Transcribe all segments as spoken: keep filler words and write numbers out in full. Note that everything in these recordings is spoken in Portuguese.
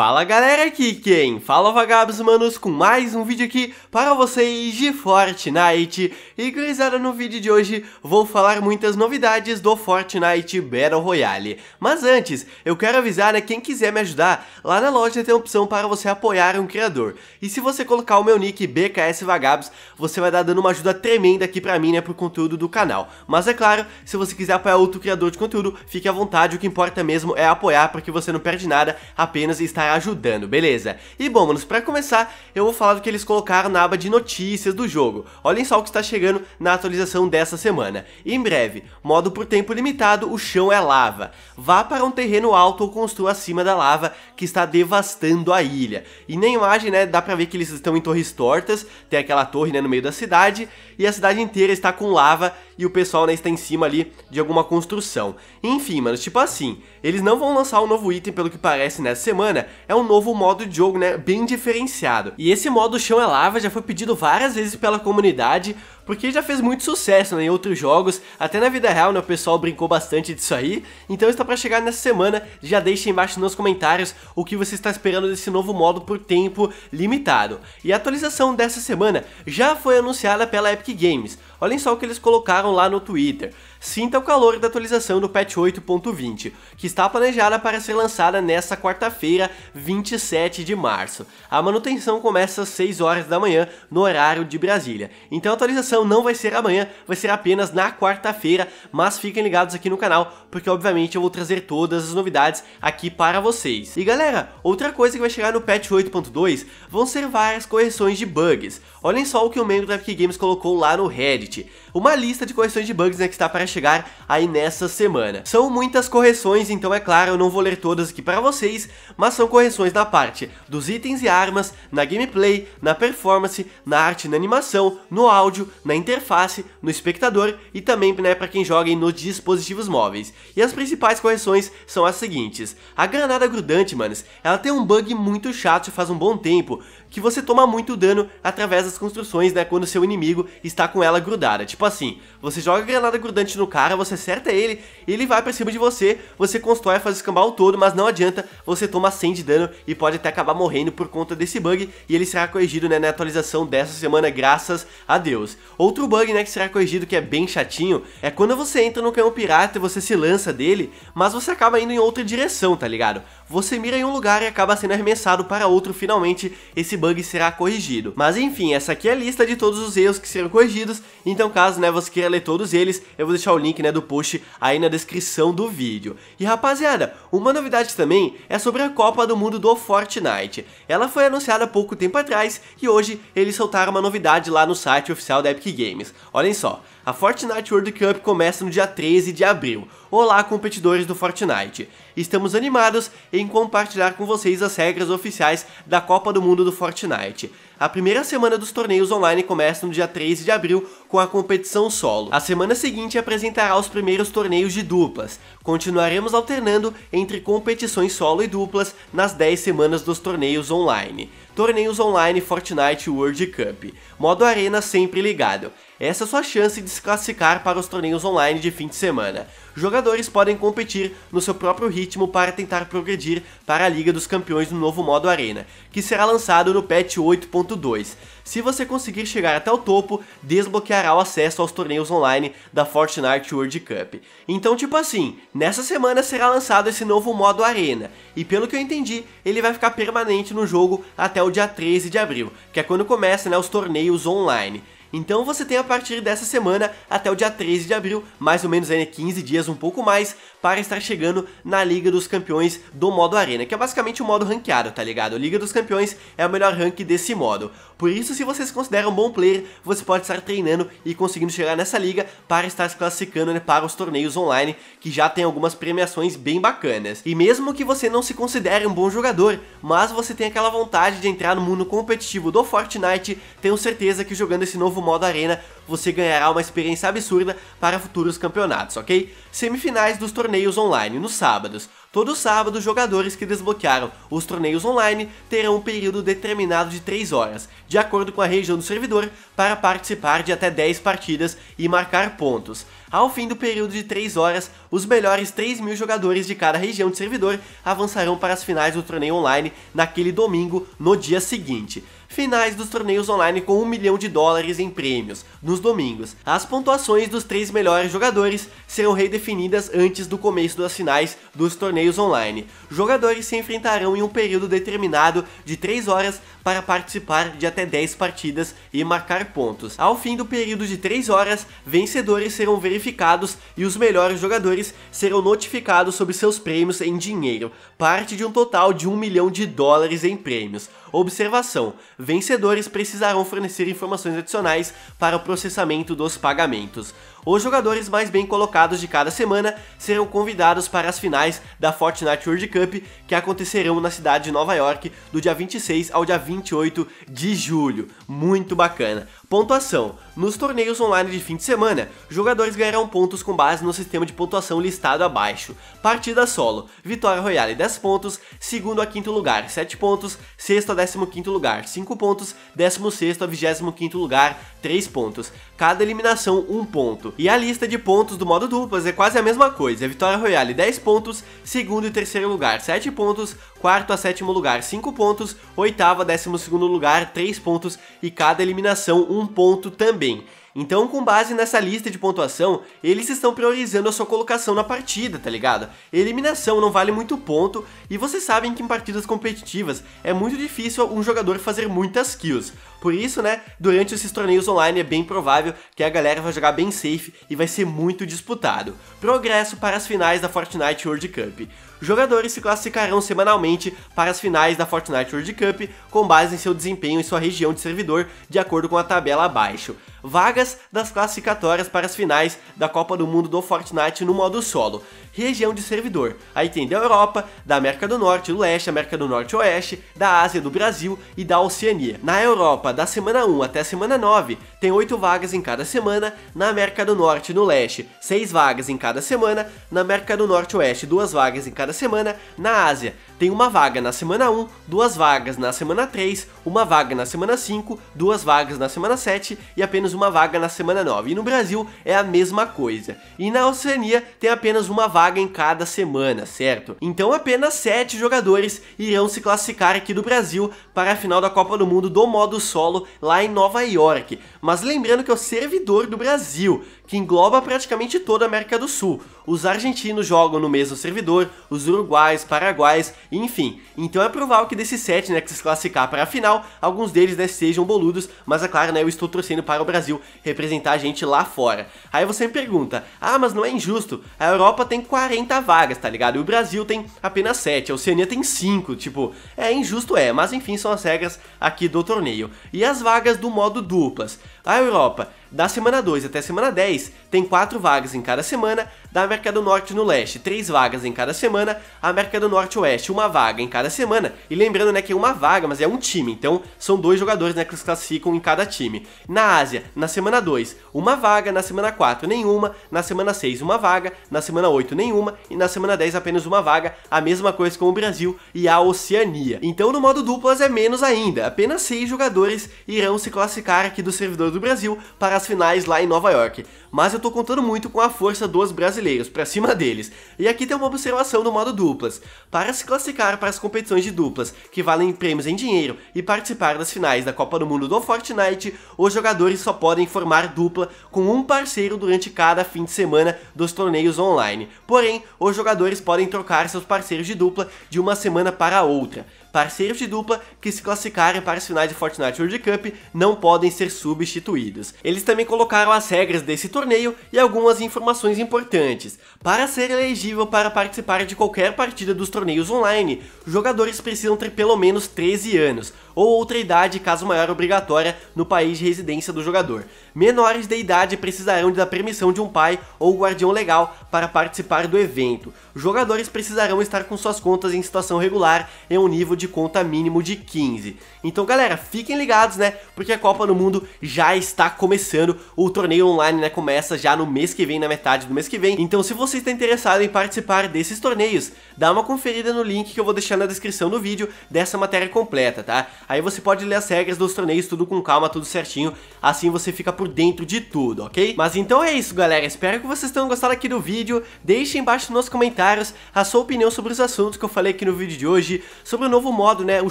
Fala galera, aqui quem fala Vagabs, manos, com mais um vídeo aqui para vocês de Fortnite. E gurizada, no vídeo de hoje vou falar muitas novidades do Fortnite Battle Royale. Mas antes, eu quero avisar, né, quem quiser me ajudar, lá na loja tem a opção para você apoiar um criador. E se você colocar o meu nick B K S Vagabs, você vai dar dando uma ajuda tremenda aqui pra mim, né, pro conteúdo do canal. Mas é claro, se você quiser apoiar outro criador de conteúdo, fique à vontade, o que importa mesmo é apoiar, porque você não perde nada, apenas estar ajudando, beleza? E bom, manos, pra começar, eu vou falar do que eles colocaram na aba de notícias do jogo. Olhem só o que está chegando na atualização dessa semana. Em breve, modo por tempo limitado, o chão é lava. Vá para um terreno alto ou construa acima da lava que está devastando a ilha. E na imagem, né, dá pra ver que eles estão em torres tortas, tem aquela torre, né, no meio da cidade, e a cidade inteira está com lava e o pessoal, né, está em cima ali de alguma construção. Enfim, manos, tipo assim, eles não vão lançar um novo item, pelo que parece, nessa semana. É um novo modo de jogo, né, bem diferenciado. E esse modo Chão é Lava já foi pedido várias vezes pela comunidade, porque já fez muito sucesso, né, em outros jogos, até na vida real, né, o pessoal brincou bastante disso aí. Então está para chegar nessa semana, já deixa aí embaixo nos comentários o que você está esperando desse novo modo por tempo limitado. E a atualização dessa semana já foi anunciada pela Epic Games. Olhem só o que eles colocaram lá no Twitter. Sinta o calor da atualização do patch oito ponto vinte, que está planejada para ser lançada nesta quarta-feira, vinte e sete de março. A manutenção começa às seis horas da manhã, no horário de Brasília. Então a atualização não vai ser amanhã, vai ser apenas na quarta-feira, mas fiquem ligados aqui no canal, porque obviamente eu vou trazer todas as novidades aqui para vocês. E galera, outra coisa que vai chegar no patch oito ponto dois, vão ser várias correções de bugs. Olhem só o que o membro da Epic Games colocou lá no Reddit. Uma lista de correções de bugs, né, que está para chegar aí nessa semana. São muitas correções, então é claro, eu não vou ler todas aqui para vocês, mas são correções na parte dos itens e armas, na gameplay, na performance, na arte e na animação, no áudio, na interface, no espectador e também, né, para quem joga nos dispositivos móveis. E as principais correções são as seguintes. A granada grudante, manos, ela tem um bug muito chato faz um bom tempo, que você toma muito dano através das construções, né, quando seu inimigo está com ela grudada. Tipo assim, você joga a granada grudante no cara, você acerta ele, ele vai pra cima de você, você constrói, faz o escambau todo, mas não adianta, você toma cem de dano e pode até acabar morrendo por conta desse bug, e ele será corrigido, né, na atualização dessa semana, graças a Deus. Outro bug, né, que será corrigido, que é bem chatinho, é quando você entra no canhão pirata e você se lança dele, mas você acaba indo em outra direção, tá ligado? Você mira em um lugar e acaba sendo arremessado para outro. Finalmente esse bug será corrigido. Mas enfim, essa aqui é a lista de todos os erros que serão corrigidos, então caso, né, você queira ler todos eles, eu vou deixar o link, né, do post aí na descrição do vídeo. E rapaziada, uma novidade também é sobre a Copa do Mundo do Fortnite. Ela foi anunciada há pouco tempo atrás e hoje eles soltaram uma novidade lá no site oficial da Epic Games. Olhem só, a Fortnite World Cup começa no dia treze de abril. Olá, competidores do Fortnite. Estamos animados em compartilhar com vocês as regras oficiais da Copa do Mundo do Fortnite. A primeira semana dos torneios online começa no dia treze de abril com a competição solo. A semana seguinte apresentará os primeiros torneios de duplas. Continuaremos alternando entre competições solo e duplas nas dez semanas dos torneios online. Torneios online Fortnite World Cup. Modo Arena sempre ligado. Essa é a sua chance de se classificar para os torneios online de fim de semana. Jogadores podem competir no seu próprio ritmo para tentar progredir para a Liga dos Campeões no novo modo Arena, que será lançado no patch oito ponto dois. Se você conseguir chegar até o topo, desbloqueará o acesso aos torneios online da Fortnite World Cup. Então, tipo assim, nessa semana será lançado esse novo modo Arena, e pelo que eu entendi, ele vai ficar permanente no jogo até o dia treze de abril, que é quando começam, né, os torneios online. Então você tem a partir dessa semana até o dia treze de abril, mais ou menos aí, né, quinze dias, um pouco mais, para estar chegando na Liga dos Campeões do modo Arena, que é basicamente o modo ranqueado, tá ligado? A Liga dos Campeões é o melhor rank desse modo. Por isso, se você se considera um bom player, você pode estar treinando e conseguindo chegar nessa liga para estar se classificando, né, para os torneios online, que já tem algumas premiações bem bacanas. E mesmo que você não se considere um bom jogador, mas você tem aquela vontade de entrar no mundo competitivo do Fortnite, tenho certeza que jogando esse novo modo Arena, você ganhará uma experiência absurda para futuros campeonatos, ok? Semifinais dos torneios online, nos sábados. Todo sábado, jogadores que desbloquearam os torneios online terão um período determinado de três horas, de acordo com a região do servidor, para participar de até dez partidas e marcar pontos. Ao fim do período de três horas, os melhores três mil jogadores de cada região de servidor avançarão para as finais do torneio online naquele domingo, no dia seguinte. Finais dos torneios online com um milhão de dólares em prêmios, nos domingos. As pontuações dos três melhores jogadores serão redefinidas antes do começo das finais dos torneios online. Jogadores se enfrentarão em um período determinado de três horas para participar de até dez partidas e marcar pontos. Ao fim do período de três horas, vencedores serão verificados e os melhores jogadores serão notificados sobre seus prêmios em dinheiro, parte de um total de um milhão de dólares em prêmios. Observação: vencedores precisarão fornecer informações adicionais para o processamento dos pagamentos. Os jogadores mais bem colocados de cada semana serão convidados para as finais da Fortnite World Cup, que acontecerão na cidade de Nova York do dia vinte e seis ao dia vinte e oito de julho. Muito bacana. Pontuação: nos torneios online de fim de semana, jogadores ganharão pontos com base no sistema de pontuação listado abaixo. Partida solo: Vitória Royale dez pontos, segundo a quinto lugar sete pontos, sexto a décimo quinto lugar cinco pontos, décimo sexto a vigésimo quinto lugar três pontos. Cada eliminação um ponto. E a lista de pontos do modo duplas é quase a mesma coisa. É Vitória Royale dez pontos, segundo e terceiro lugar sete pontos, quarto a sétimo lugar cinco pontos, oitavo a décimo segundo lugar três pontos e cada eliminação um ponto também. Então, com base nessa lista de pontuação, eles estão priorizando a sua colocação na partida, tá ligado? Eliminação não vale muito ponto, e vocês sabem que em partidas competitivas é muito difícil um jogador fazer muitas kills. Por isso, né, durante esses torneios online é bem provável que a galera vai jogar bem safe e vai ser muito disputado. Progresso para as finais da Fortnite World Cup. Jogadores se classificarão semanalmente para as finais da Fortnite World Cup com base em seu desempenho em sua região de servidor, de acordo com a tabela abaixo. Vagas das classificatórias para as finais da Copa do Mundo do Fortnite no modo solo. Região de servidor: aí tem da Europa, da América do Norte, do Leste, América do Norte e Oeste, da Ásia, do Brasil e da Oceania. Na Europa, da semana um até a semana nove, tem oito vagas em cada semana. Na América do Norte e no Leste, seis vagas em cada semana. Na América do Norte e Oeste, duas vagas em cada semana. Na Ásia, tem uma vaga na semana um, duas vagas na semana três, uma vaga na semana cinco, duas vagas na semana sete e apenas uma vaga na semana nove. E no Brasil é a mesma coisa. E na Oceania tem apenas uma vaga em cada semana, certo? Então apenas sete jogadores irão se classificar aqui do Brasil para a final da Copa do Mundo do modo solo lá em Nova York. Mas lembrando que é o servidor do Brasil, que engloba praticamente toda a América do Sul. Os argentinos jogam no mesmo servidor, os uruguais, paraguais, enfim. Então é provável que desses sete, né, que se classificar para a final, alguns deles, né, sejam boludos, mas é claro, né, eu estou torcendo para o Brasil representar a gente lá fora. Aí você me pergunta: ah, mas não é injusto, a Europa tem quarenta vagas, tá ligado? E o Brasil tem apenas sete, a Oceania tem cinco, tipo, é injusto é, mas enfim, são as regras aqui do torneio. E as vagas do modo duplas: a Europa, da semana dois até a semana dez, tem quatro vagas em cada semana. Da América do Norte no Leste, três vagas em cada semana. A América do Norte e Oeste, uma vaga em cada semana. E lembrando, né, que é uma vaga, mas é um time, então são dois jogadores, né, que se classificam em cada time. Na Ásia, na semana dois, uma vaga. Na semana quatro, nenhuma. Na semana seis, uma vaga. Na semana oito, nenhuma. E na semana dez, apenas uma vaga. A mesma coisa com o Brasil e a Oceania. Então no modo duplas é menos ainda. Apenas seis jogadores irão se classificar aqui do servidor do Brasil para as finais lá em Nova York. Mas eu tô contando muito com a força dos brasileiros, pra cima deles. E aqui tem uma observação do modo duplas: para se classificar para as competições de duplas, que valem prêmios em dinheiro, e participar das finais da Copa do Mundo do Fortnite, os jogadores só podem formar dupla com um parceiro durante cada fim de semana dos torneios online. Porém, os jogadores podem trocar seus parceiros de dupla de uma semana para outra. Parceiros de dupla que se classificarem para as finais de Fortnite World Cup não podem ser substituídos. Eles também colocaram as regras desse torneio e algumas informações importantes. Para ser elegível para participar de qualquer partida dos torneios online, jogadores precisam ter pelo menos treze anos, ou outra idade caso maior obrigatória no país de residência do jogador. Menores de idade precisarão da permissão de um pai ou guardião legal para participar do evento. Jogadores precisarão estar com suas contas em situação regular em um nível de de conta mínimo de quinze. Então, galera, fiquem ligados, né? Porque a Copa do Mundo já está começando. O torneio online, né, começa já no mês que vem, na metade do mês que vem. Então, se você está interessado em participar desses torneios, dá uma conferida no link que eu vou deixar na descrição do vídeo dessa matéria completa, tá? Aí você pode ler as regras dos torneios, tudo com calma, tudo certinho. Assim você fica por dentro de tudo, ok? Mas então é isso, galera. Espero que vocês tenham gostado aqui do vídeo. Deixem embaixo nos comentários a sua opinião sobre os assuntos que eu falei aqui no vídeo de hoje, sobre o novo modo, né, o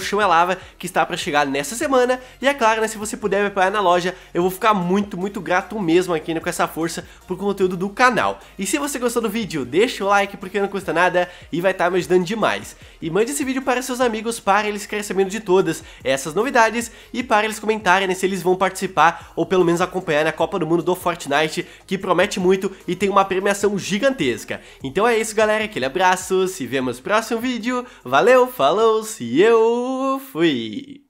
Chão é Lava, que está para chegar nessa semana. E é claro, né, se você puder me apoiar na loja, eu vou ficar muito, muito grato mesmo aqui, né, com essa força pro conteúdo do canal. E se você gostou do vídeo, deixa o like, porque não custa nada e vai estar me ajudando demais. E mande esse vídeo para seus amigos, para eles ficarem sabendo de todas essas novidades e para eles comentarem, né, se eles vão participar ou pelo menos acompanhar na Copa do Mundo do Fortnite, que promete muito e tem uma premiação gigantesca. Então é isso, galera, aquele abraço, se vemos no próximo vídeo, valeu, falou, se eu fui!